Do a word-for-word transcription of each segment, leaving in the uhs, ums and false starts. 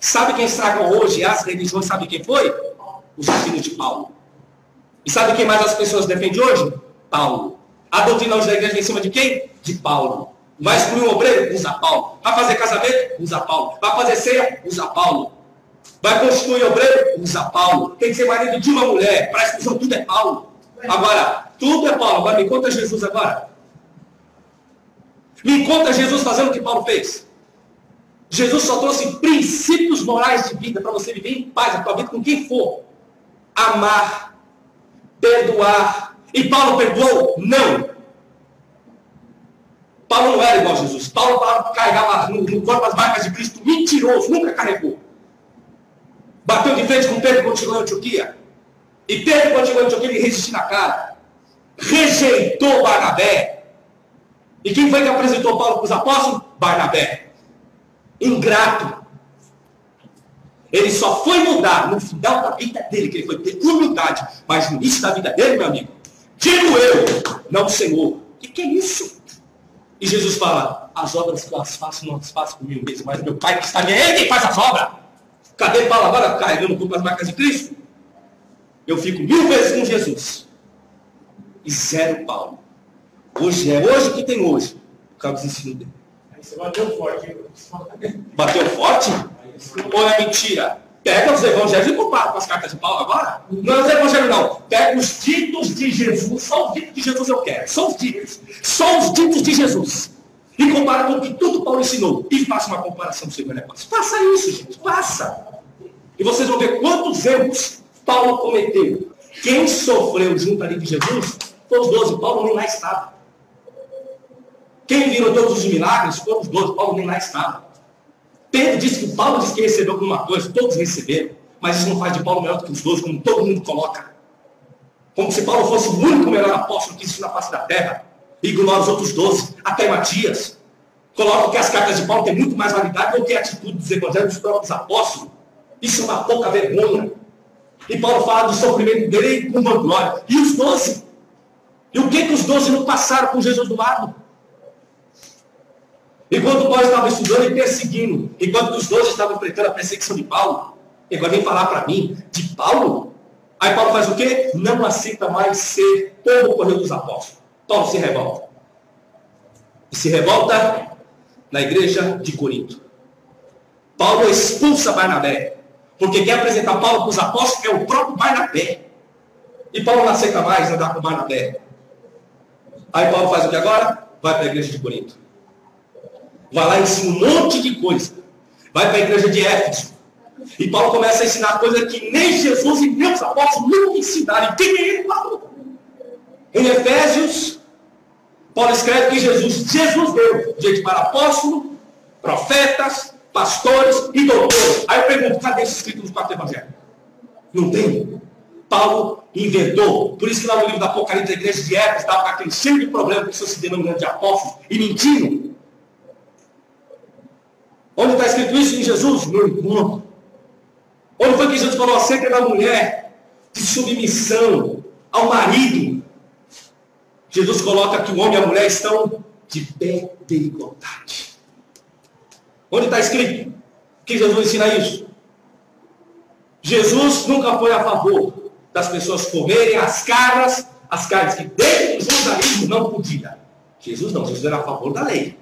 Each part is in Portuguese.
Sabe quem estragou hoje as religiões? Sabe quem foi? Os filhos de Paulo. E sabe quem mais as pessoas defendem hoje? Paulo. A doutrina hoje da igreja é em cima de quem? De Paulo. Vai excluir um obreiro? Usa Paulo. Vai fazer casamento? Usa Paulo. Vai fazer ceia? Usa Paulo. Vai constituir obreiro? Usa Paulo. Tem que ser marido de uma mulher. Para exclusão tudo é Paulo. Agora, tudo é Paulo. Agora me conta Jesus agora. Me conta Jesus fazendo o que Paulo fez. Jesus só trouxe princípios morais de vida para você viver em paz a tua vida com quem for. Amar, perdoar. E Paulo perdoou? Não. Paulo não era igual a Jesus. Paulo carregava no, no corpo as marcas de Cristo. Mentiroso, nunca carregou. Bateu de frente com Pedro quando chegou na Antioquia. E Pedro, quando chegou na Antioquia, ele resistiu na cara. Rejeitou Barnabé. E quem foi que apresentou Paulo para os apóstolos? Barnabé. Ingrato. Ele só foi mudar no final da vida dele, que ele foi ter humildade, mas no início da vida dele, meu amigo, digo eu, não Senhor. O que, que é isso? E Jesus fala, as obras que eu as faço, não as faço comigo mesmo, mas meu Pai que está me é ele quem faz as obras. Cadê Paulo agora carregando com as marcas de Cristo? Eu fico mil vezes com Jesus. E zero Paulo. Hoje é hoje que tem hoje. Por causa dos ensinos dele. Você bateu forte. Bateu forte? Ou é mentira? Pega os evangelhos e compara com as cartas de Paulo agora. Não é os evangelhos não. Pega os ditos de Jesus. Só os ditos de Jesus eu quero. Só os ditos. Só os ditos de Jesus. E compara com o que tudo Paulo ensinou. E faça uma comparação do seu negócio. Faça isso, gente. Faça. E vocês vão ver quantos erros Paulo cometeu. Quem sofreu junto ali de Jesus foi os doze. Paulo nem lá estava. Quem virou todos os milagres foram os doze, Paulo nem lá estava. Pedro disse que Paulo disse que recebeu alguma coisa, todos receberam, mas isso não faz de Paulo melhor do que os doze, como todo mundo coloca. Como se Paulo fosse o único melhor apóstolo que existe na face da terra, e ignora os outros doze, até Matias. Coloca que as cartas de Paulo têm muito mais validade do que a atitude dos evangelhos dos próprios apóstolos. Isso é uma pouca vergonha. E Paulo fala do sofrimento dele com vanglória. E os doze? E o que, que os doze não passaram com Jesus do lado? Enquanto Paulo estava estudando e perseguindo, enquanto os doze estavam enfrentando a perseguição de Paulo, e agora vem falar para mim de Paulo, aí Paulo faz o quê? Não aceita mais ser como o correio dos apóstolos. Paulo se revolta. E se revolta na igreja de Corinto. Paulo expulsa Barnabé, porque quem apresentar Paulo para os apóstolos é o próprio Barnabé. E Paulo não aceita mais andar com Barnabé. Aí Paulo faz o que agora? Vai para a igreja de Corinto. Vai lá e ensina um monte de coisa. Vai para a igreja de Éfeso. E Paulo começa a ensinar coisas que nem Jesus e nem os apóstolos nunca ensinaram. E quem nem ele falou. Em Efésios, Paulo escreve que Jesus, Jesus deu gente para apóstolos, profetas, pastores e doutores. Aí eu pergunto, cadê esse escrito nos quatro evangelhos? Não tem. Paulo inventou. Por isso que lá no livro da Apocalipse, a igreja de Éfeso estava com aquele cheio de problema que se denominando de apóstolos e mentiram. Onde está escrito isso em Jesus? No encontro. Onde foi que Jesus falou acerca da mulher de submissão ao marido? Jesus coloca que o homem e a mulher estão de pé de igualdade. Onde está escrito que Jesus ensina isso? Jesus nunca foi a favor das pessoas comerem as carnes, as carnes que dentro do judaísmo não podia. Jesus não, Jesus era a favor da lei.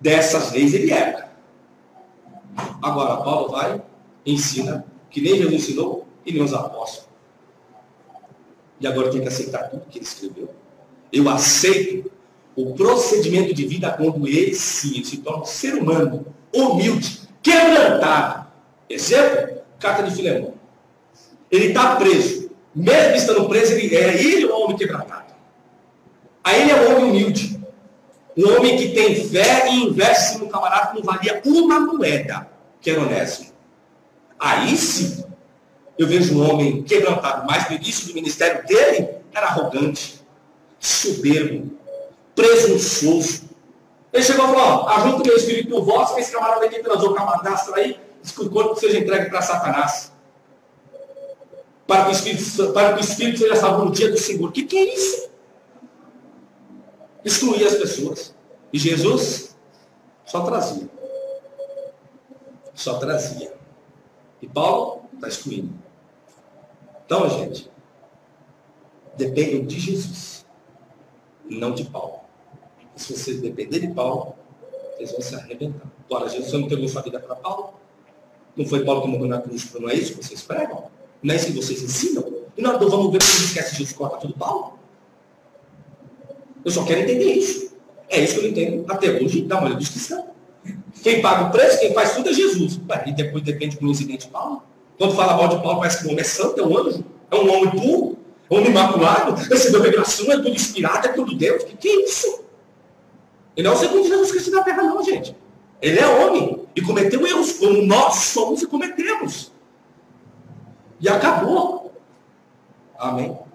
Dessas leis ele era. Agora, Paulo vai e ensina que nem Jesus ensinou e nem os apóstolos. E agora tem que aceitar tudo que ele escreveu. Eu aceito o procedimento de vida quando ele sim, ele se torna um ser humano, humilde, quebrantado. Exemplo, carta de Filemão. Ele está preso. Mesmo estando preso, ele é ele o homem quebrantado. Aí ele é um homem humilde. Um homem que tem fé e investe no camarada que não valia uma moeda, que era honesto. Aí sim, eu vejo um homem quebrantado, mas no início do ministério dele era arrogante, soberbo, presunçoso. Ele chegou e falou, ó, ajunta o meu espírito vosso, que esse camarada aqui transou camarada aí, diz que o corpo seja entregue para Satanás. Para que o espírito, para que o espírito seja salvo no dia do Senhor. O que, que é isso? Excluía as pessoas. E Jesus só trazia. só trazia. E Paulo está excluindo. Então, gente, dependem de Jesus, não de Paulo. E se vocês dependerem de Paulo, vocês vão se arrebentar. Agora, Jesus não entregou sua vida para Paulo. Não foi Paulo que morreu na cruz, não é isso que vocês pregam? Não é isso que vocês ensinam? E nós não vamos ver que você esquece Jesus, corta tudo Paulo? Eu só quero entender isso. É isso que eu não entendo até hoje, da maneira dos cristãos. Quem paga o preço, quem faz tudo é Jesus. E depois depende do incidente de Paulo. Quando fala mal de Paulo, parece que o homem é santo, é um anjo, é um homem puro, é um homem imaculado, recebeu revelação, é tudo inspirado, é tudo Deus. Que, que é isso? Ele não é o segundo Jesus Cristo da terra, não, gente. Ele é homem e cometeu erros, como nós somos e cometemos. E acabou. Amém.